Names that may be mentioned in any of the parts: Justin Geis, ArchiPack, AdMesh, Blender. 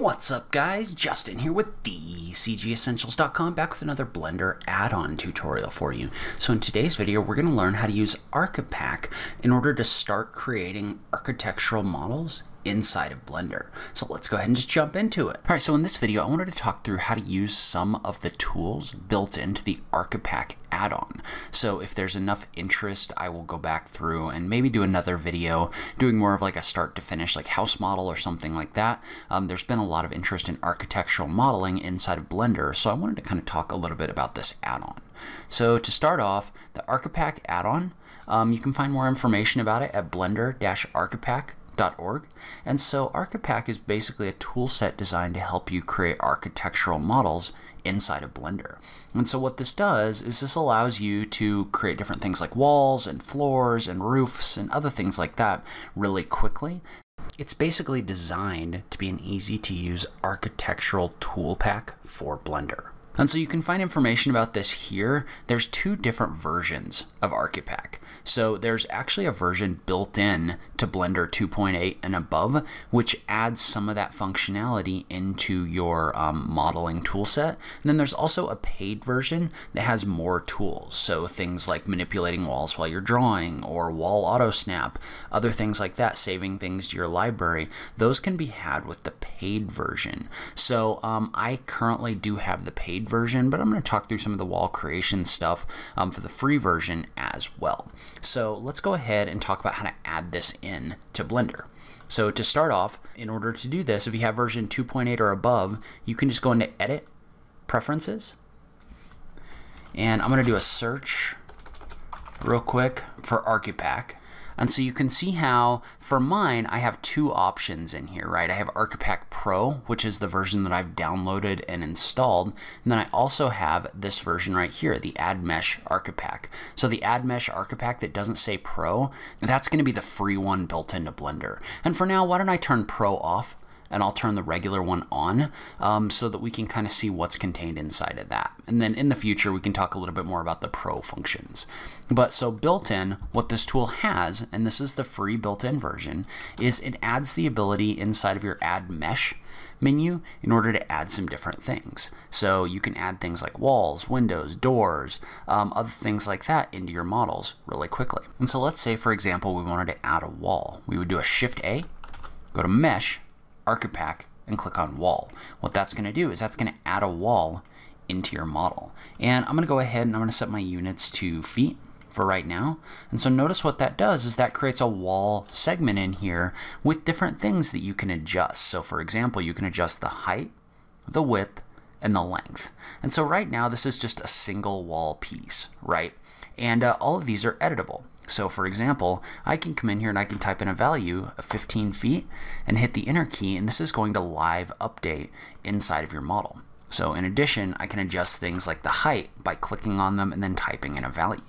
What's up, guys? Justin here with the CGEssentials.com, back with another Blender add-on tutorial for you. So in today's video, we're going to learn how to use Archipack in order to start creating architectural models inside of Blender. So let's go ahead and just jump into it. All right, so in this video, I wanted to talk through how to use some of the tools built into the Archipack add-on. So if there's enough interest, I will go back through and maybe do another video doing more of like a start to finish, like house model or something like that. There's been a lot of interest in architectural modeling inside of Blender, so I wanted to kind of talk a little bit about this add-on. So to start off, the Archipack add-on, you can find more information about it at blender-archipack.org. And so Archipack is basically a tool set designed to help you create architectural models inside of Blender. And so what this does is this allows you to create different things like walls and floors and roofs and other things like that really quickly. It's basically designed to be an easy to use architectural tool pack for Blender. And so you can find information about this here. There's two different versions of Archipack. So there's actually a version built in to Blender 2.8 and above, which adds some of that functionality into your modeling toolset. And then there's also a paid version that has more tools. So things like manipulating walls while you're drawing, or wall auto snap, other things like that, saving things to your library. Those can be had with the paid version. So I currently do have the paid version, but I'm going to talk through some of the wall creation stuff for the free version as well. So let's go ahead and talk about how to add this in to Blender. So to start off, in order to do this, if you have version 2.8 or above, you can just go into Edit, Preferences, and I'm going to do a search real quick for Archipack. And so you can see how, for mine, I have two options in here, right? I have Archipack Pro, which is the version that I've downloaded and installed. And then I also have this version right here, the AdMesh Archipack. So the AdMesh Archipack that doesn't say Pro, that's going to be the free one built into Blender. And for now, why don't I turn Pro off, and I'll turn the regular one on so that we can kind of see what's contained inside of that. And then in the future, we can talk a little bit more about the pro functions. But so built in, what this tool has, and this is the free built-in version, is it adds the ability inside of your Add Mesh menu in order to add some different things. So you can add things like walls, windows, doors, other things like that into your models really quickly. And so let's say, for example, we wanted to add a wall. We would do a Shift-A, go to Mesh, Archipack, and click on wall. What that's going to do is that's going to add a wall into your model. And I'm going to go ahead and I'm going to set my units to feet for right now. And so notice what that does is that creates a wall segment in here with different things that you can adjust. So for example, you can adjust the height, the width, and the length. And so right now this is just a single wall piece, right? And all of these are editable. So for example, I can come in here and I can type in a value of 15 feet and hit the enter key, and this is going to live update inside of your model. So in addition, I can adjust things like the height by clicking on them and then typing in a value.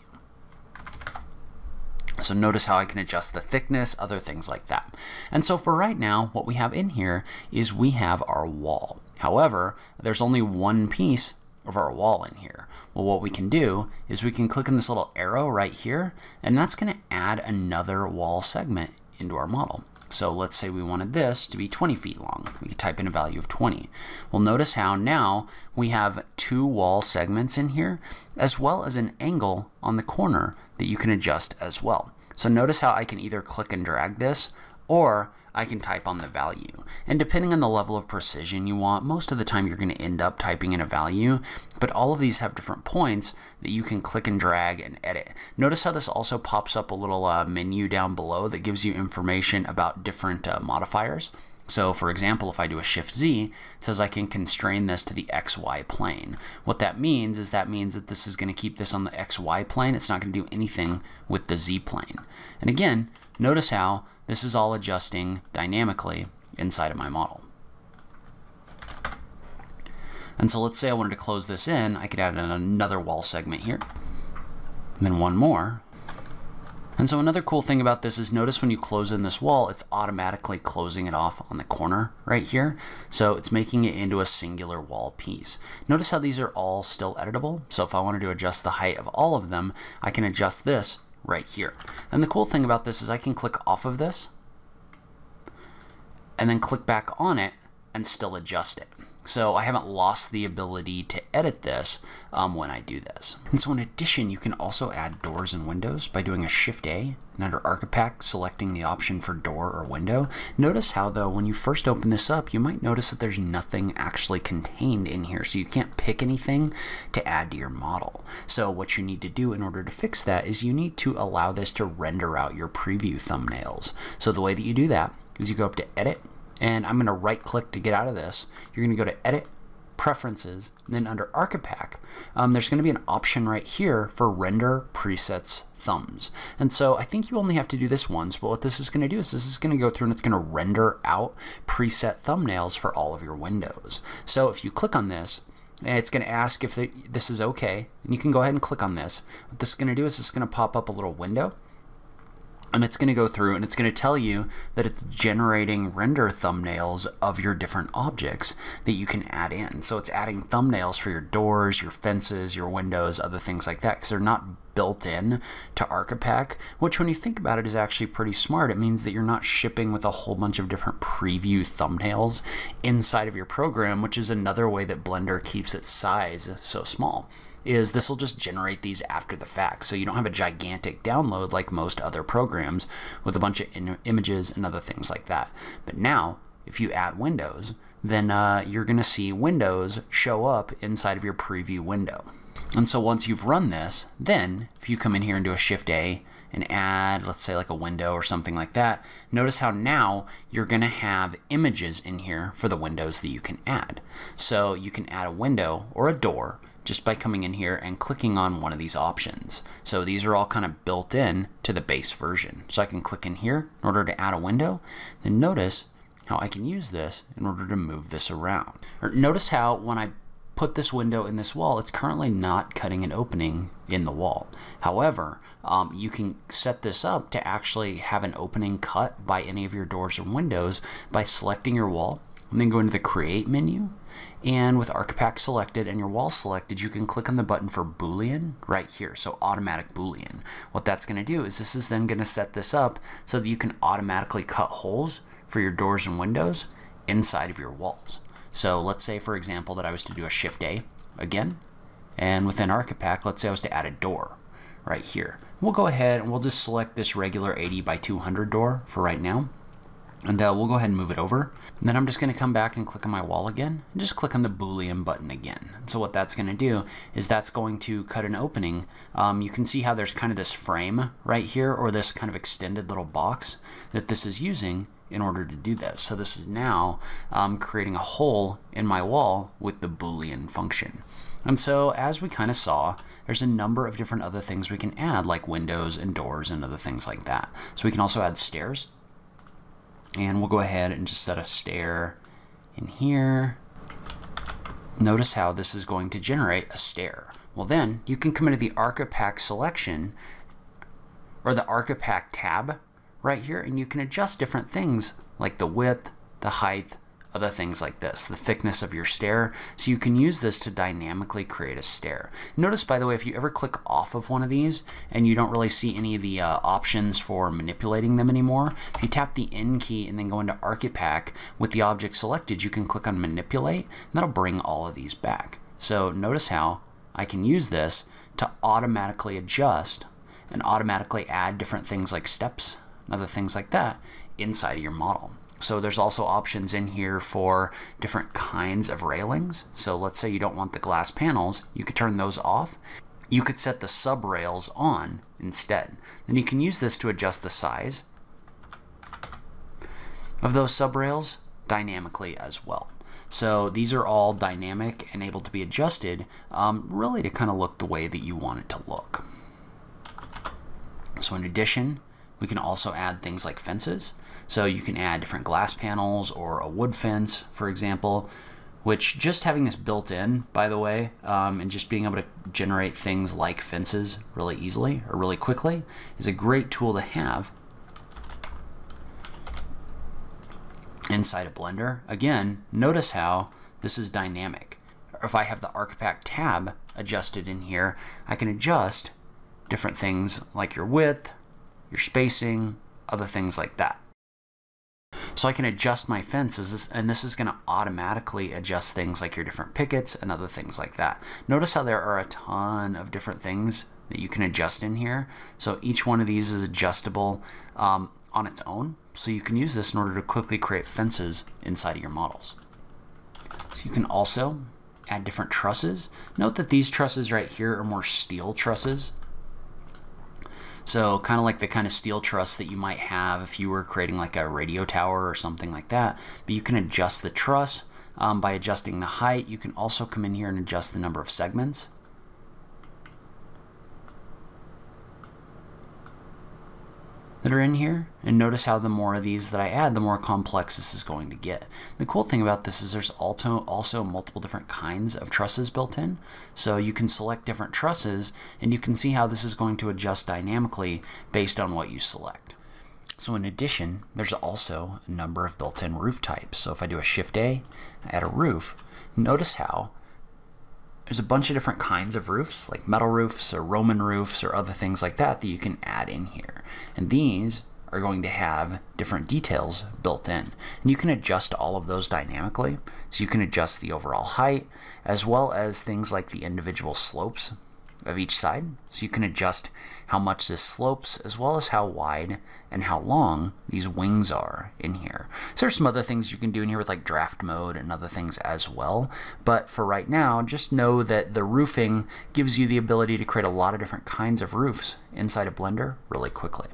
So notice how I can adjust the thickness, other things like that. And so for right now, what we have in here is we have our wall. However, there's only one piece of our wall in here. Well, what we can do is we can click on this little arrow right here, and that's going to add another wall segment into our model. So let's say we wanted this to be 20 feet long. We could type in a value of 20. Well, notice how now we have two wall segments in here, as well as an angle on the corner that you can adjust as well. So notice how I can either click and drag this, or I can type on the value. And depending on the level of precision you want, most of the time you're going to end up typing in a value, but all of these have different points that you can click and drag and edit. Notice how this also pops up a little menu down below that gives you information about different modifiers. So for example, if I do a Shift Z, it says I can constrain this to the XY plane. What that means is that means that this is going to keep this on the XY plane. It's not going to do anything with the Z plane. And again, notice how this is all adjusting dynamically inside of my model. And so let's say I wanted to close this in, I could add another wall segment here, and then one more. And so another cool thing about this is notice when you close in this wall, it's automatically closing it off on the corner right here. So it's making it into a singular wall piece. Notice how these are all still editable. So if I wanted to adjust the height of all of them, I can adjust this right here. And the cool thing about this is I can click off of this and then click back on it and still adjust it. So I haven't lost the ability to edit this when I do this. And so in addition, you can also add doors and windows by doing a Shift A and under Archipack, selecting the option for door or window. Notice how though, when you first open this up, you might notice that there's nothing actually contained in here. So you can't pick anything to add to your model. So what you need to do in order to fix that is you need to allow this to render out your preview thumbnails. So the way that you do that is you go up to Edit, and I'm going to right click to get out of this. You're going to go to Edit, Preferences, and then under Archipack, there's going to be an option right here for Render Presets Thumbs. And so I think you only have to do this once, but what this is going to do is this is going to go through and it's going to render out preset thumbnails for all of your windows. So if you click on this, it's going to ask if this is okay, and you can go ahead and click on this. What this is going to do is it's going to pop up a little window, and it's going to go through and it's going to tell you that it's generating render thumbnails of your different objects that you can add in. So it's adding thumbnails for your doors, your fences, your windows, other things like that, because they're not built in to Archipack, which when you think about it is actually pretty smart. It means that you're not shipping with a whole bunch of different preview thumbnails inside of your program, which is another way that Blender keeps its size so small. Is this will just generate these after the fact. So you don't have a gigantic download like most other programs with a bunch of images and other things like that. But now, if you add windows, then you're going to see windows show up inside of your preview window. And so once you've run this, then if you come in here and do a Shift A and add, let's say like a window or something like that, notice how now you're going to have images in here for the windows that you can add. So you can add a window or a door just by coming in here and clicking on one of these options. So these are all kind of built in to the base version. So I can click in here in order to add a window. Then notice how I can use this in order to move this around. Or notice how when I put this window in this wall, it's currently not cutting an opening in the wall. However, you can set this up to actually have an opening cut by any of your doors or windows by selecting your wall and then go into the Create menu. And with Archipack selected and your wall selected, you can click on the button for Boolean right here, so automatic Boolean. What that's going to do is this is then going to set this up so that you can automatically cut holes for your doors and windows inside of your walls. So let's say, for example, that I was to do a Shift A again, and within Archipack, let's say I was to add a door right here. We'll go ahead and we'll just select this regular 80 by 200 door for right now. And we'll go ahead and move it over. And then I'm just going to come back and click on my wall again and just click on the Boolean button again. And so what that's going to do is that's going to cut an opening. You can see how there's kind of this frame right here, or this kind of extended little box that this is using in order to do this. So this is now creating a hole in my wall with the Boolean function. And so as we kind of saw, there's a number of different other things we can add, like windows and doors and other things like that. So we can also add stairs. And we'll go ahead and just set a stair in here. Notice how this is going to generate a stair. Well, then you can come into the Archipack selection or the Archipack tab right here, and you can adjust different things like the width, the height, other things like this, the thickness of your stair. So you can use this to dynamically create a stair. Notice, by the way, if you ever click off of one of these and you don't really see any of the options for manipulating them anymore, if you tap the N key and then go into Archipack with the object selected, you can click on Manipulate, and that'll bring all of these back. So notice how I can use this to automatically adjust and automatically add different things like steps and other things like that inside of your model. So there's also options in here for different kinds of railings. So let's say you don't want the glass panels, you could turn those off. You could set the sub rails on instead. Then you can use this to adjust the size of those sub rails dynamically as well. So these are all dynamic and able to be adjusted really to kind of look the way that you want it to look. So in addition, we can also add things like fences. So you can add different glass panels or a wood fence, for example, which just having this built in, by the way, and just being able to generate things like fences really easily or really quickly is a great tool to have inside of Blender. Again, notice how this is dynamic. If I have the Archipack tab adjusted in here, I can adjust different things like your width, your spacing, other things like that. So I can adjust my fences, and this is going to automatically adjust things like your different pickets and other things like that. Notice how there are a ton of different things that you can adjust in here. So each one of these is adjustable on its own. So you can use this in order to quickly create fences inside of your models. So you can also add different trusses. Note that these trusses right here are more steel trusses. So kind of like the kind of steel truss that you might have if you were creating like a radio tower or something like that. But you can adjust the truss by adjusting the height. You can also come in here and adjust the number of segments. That are in here, and notice how the more of these that I add, the more complex this is going to get. The cool thing about this is there's also multiple different kinds of trusses built in, so you can select different trusses and you can see how this is going to adjust dynamically based on what you select. So in addition, there's also a number of built-in roof types. So if I do a Shift A, I add a roof, notice how there's a bunch of different kinds of roofs, like metal roofs or Roman roofs or other things like that that you can add in here. And these are going to have different details built in. And you can adjust all of those dynamically. So you can adjust the overall height as well as things like the individual slopes of each side. So you can adjust how much this slopes as well as how wide and how long these wings are in here. So there's some other things you can do in here with like draft mode and other things as well. But for right now, just know that the roofing gives you the ability to create a lot of different kinds of roofs inside of Blender really quickly.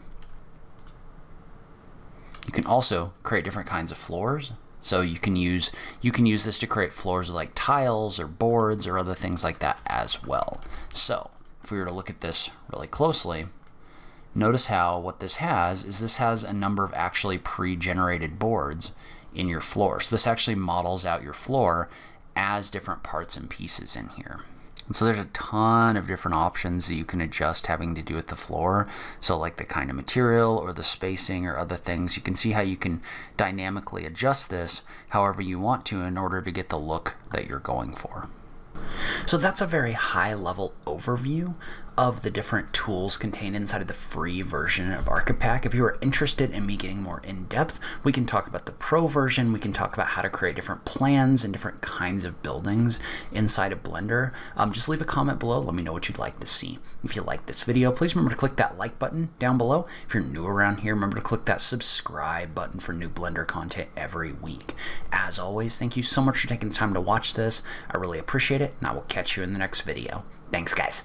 You can also create different kinds of floors. So you can use this to create floors with like tiles or boards or other things like that as well. So if we were to look at this really closely, notice how what this has is this has a number of actually pre-generated boards in your floor. So this actually models out your floor as different parts and pieces in here. And so there's a ton of different options that you can adjust having to do with the floor. So like the kind of material or the spacing or other things. You can see how you can dynamically adjust this however you want to in order to get the look that you're going for. So that's a very high level overview of the different tools contained inside of the free version of Archipack. If you are interested in me getting more in depth, we can talk about the pro version. We can talk about how to create different plans and different kinds of buildings inside of Blender. Just leave a comment below. Let me know what you'd like to see. If you like this video, please remember to click that like button down below. If you're new around here, remember to click that subscribe button for new Blender content every week. As always, thank you so much for taking the time to watch this. I really appreciate it, and I will catch you in the next video. Thanks, guys.